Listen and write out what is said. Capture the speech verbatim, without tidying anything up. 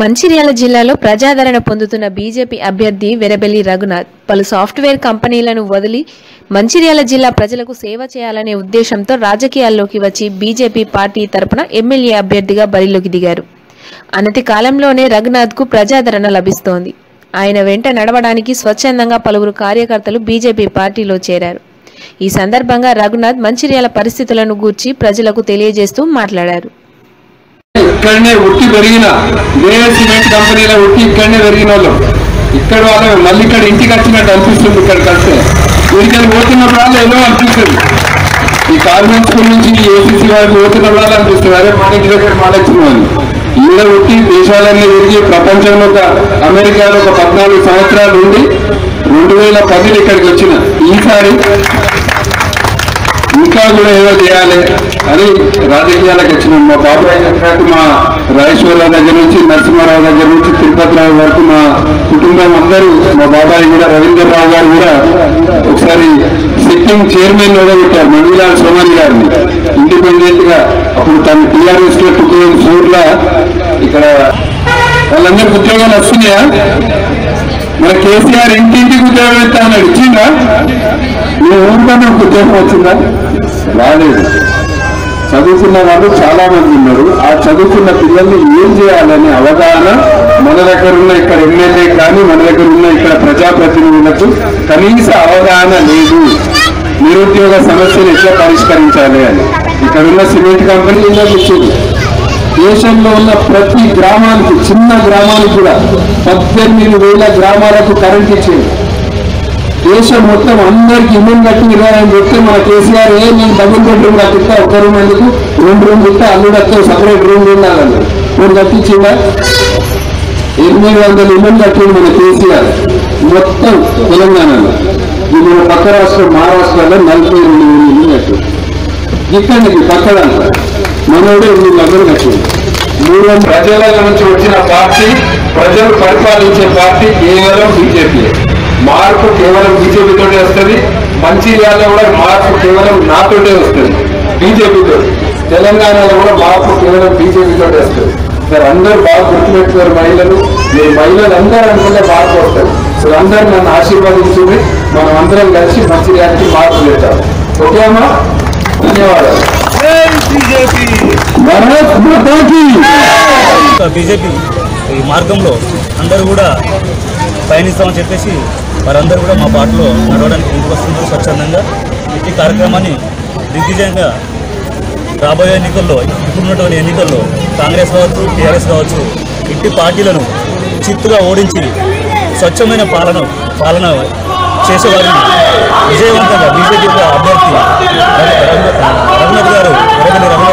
మంచిర్యాల జిల్లాలో ప్రజాదరణ పొందుతున్న బీజేపీ అభ్యర్థి వెరబెల్లి రఘునాథ్ పలు సాఫ్ట్వేర్ కంపెనీలను వదిలి మంచిర్యాల జిల్లా ప్రజలకు సేవ చేయాలనే ఉద్దేశంతో రాజకీయాల్లోకి వచ్చి బీజేపీ పార్టీ తరపున ఎమ్మెల్యే అభ్యర్థిగా బరిలోకి దిగారు. అనతి కాలంలోనే రఘునాథ్కు ప్రజాదరణ లభిస్తోంది. ఆయన వెంట నడవడానికి స్వచ్ఛందంగా పలువురు కార్యకర్తలు బీజేపీ పార్టీలో చేరారు. ఈ సందర్భంగా రఘునాథ్ మంచిర్యాల పరిస్థితులను గూర్చి ప్రజలకు తెలియజేస్తూ మాట్లాడారు. ఇక్కడనే ఉట్టి పెరిగిన వేరే సిమెంట్ కంపెనీలో ఉట్టి ఇక్కడనే పెరిగిన వాళ్ళు ఇక్కడ వాళ్ళు మళ్ళీ ఇక్కడ ఇంటికి వచ్చినట్టు అనిపిస్తుంది. ఇక్కడ కలిస్తే వీరికైనా పోతున్నప్పుడల్లా ఏదో అనిపిస్తుంది. ఈ కార్మెంట్ స్కూల్ నుంచి ఏసీసీ వాళ్ళు పోతున్నప్పుడల్లా అనిపిస్తుంది, అదే మనకి దగ్గర మాట్లాడుతున్న వాళ్ళు ఈడ ఉట్టి దేశాలన్నీ తిరిగి ప్రపంచంలో ఒక అమెరికాలో ఒక పద్నాలుగు సంవత్సరాలు ఉండి రెండు వేల పదిలో ఇక్కడికి వచ్చిన ఈసారి ఇంకా కూడా ఏదో చేయాలి అని రాజకీయాలకు వచ్చినాం. మా బాబాయ్ దగ్గర మా రాజేశ్వరరావు దగ్గర నుంచి నరసింహారావు దగ్గర నుంచి తిరుపతి రావు వరకు మా కుటుంబం అందరూ, మా బాబాయ్ కూడా రవీంద్రరావు గారు కూడా ఒకసారి సిట్టింగ్ చైర్మన్ ఓడగొట్టారు మంజీలాల్ సోమాని గారిని ఇండిపెండెంట్ గా. అప్పుడు తను టీఆర్ఎస్ లో టుకేం సూర్ల ఇక్కడ వాళ్ళందరికి ఉద్యోగాలు వస్తున్నాయా? మన కేసీఆర్ ఇంటింటికి ఉద్యోగం ఇస్తా అన్నాడు, ఇచ్చిందా? మీ ఊరికన్నా ఉద్యోగం వచ్చిందా? రాలేదు. చదువుకున్న వాళ్ళు చాలా మంది ఉన్నారు. ఆ చదువుకున్న పిల్లల్ని ఏం చేయాలనే అవగాహన మన దగ్గర ఉన్న ఇక్కడ ఎమ్మెల్యే కానీ మన దగ్గర ఉన్న ఇక్కడ ప్రజాప్రతినిధులకు కనీస అవగాహన లేదు. నిరుద్యోగ సమస్యను ఎట్లా పరిష్కరించాలి అని ఇక్కడ ఉన్న సిమెంట్ కంపెనీ ఇలా వచ్చింది. దేశంలో ఉన్న ప్రతి గ్రామానికి, చిన్న గ్రామానికి కూడా పద్దెనిమిది వేల గ్రామాలకు కరెంట్ ఇచ్చింది. దేశం మొత్తం అందరికి ఇల్లు కట్టింది అని చెప్తే మా కేసీఆర్ ఏ నేను డబుల్ బెడ్రూమ్ కట్టిస్తా, ఒక్క రూమ్ ఎందుకు, రెండు రూమ్ కట్టే అల్లుడు వస్తే సపరేట్ రూమ్ ఉండాలని నేను కట్టించిందా? ఎనిమిది వందల ఇల్లు కట్టింది మన కేసీఆర్ మొత్తం తెలంగాణలో. ఇది మన పక్క రాష్ట్రం మహారాష్ట్రలో నలభై రెండు వేల ఇల్లు కట్టింది. ఇక్కడికి పక్కడంతా మనోడు ఎనిమిది వందలు కట్టింది. మూడు ప్రజల నుంచి వచ్చిన పార్టీ, ప్రజలు పరిపాలించే పార్టీ కేవలం బీజేపీ. మార్పు కేవలం బీజేపీతోనే వస్తుంది. మంచిర్యాలలో కూడా మార్పు కేవలం నాతోటే వస్తుంది, బీజేపీతో. తెలంగాణలో కూడా మార్పు కేవలం బీజేపీతోనే వస్తుంది. మీరు అందరూ బాగా గుర్తుపెట్టుకున్నారు మహిళలు. మీరు మహిళలు అందరూ అనుకుంటే మార్పు వస్తారు. మీరు అందరూ నన్ను ఆశీర్వాదించుకుని మనం అందరం కలిసి మంచిర్యాలకి మార్పు చేద్దాం. ఓకేమా? ధన్యవాదాలు. బీజేపీ ఈ మార్గంలో అందరూ కూడా పయనిస్తామని చెప్పేసి వారందరూ కూడా మా పార్టీలో నడవడానికి ముందుకు వస్తున్నారు స్వచ్ఛందంగా. ఈ కార్యక్రమాన్ని దిగ్విజయంగా రాబోయే ఎన్నికల్లో, ఇప్పుడున్నటువంటి ఎన్నికల్లో కాంగ్రెస్ కావచ్చు, టీఆర్ఎస్ కావచ్చు, ఇట్టి పార్టీలను చిత్తుగా ఓడించి స్వచ్ఛమైన పాలన పాలన చేసేవారిని విజయవంతంగా బీజేపీ అభ్యర్థి రఘునాథ్ గారు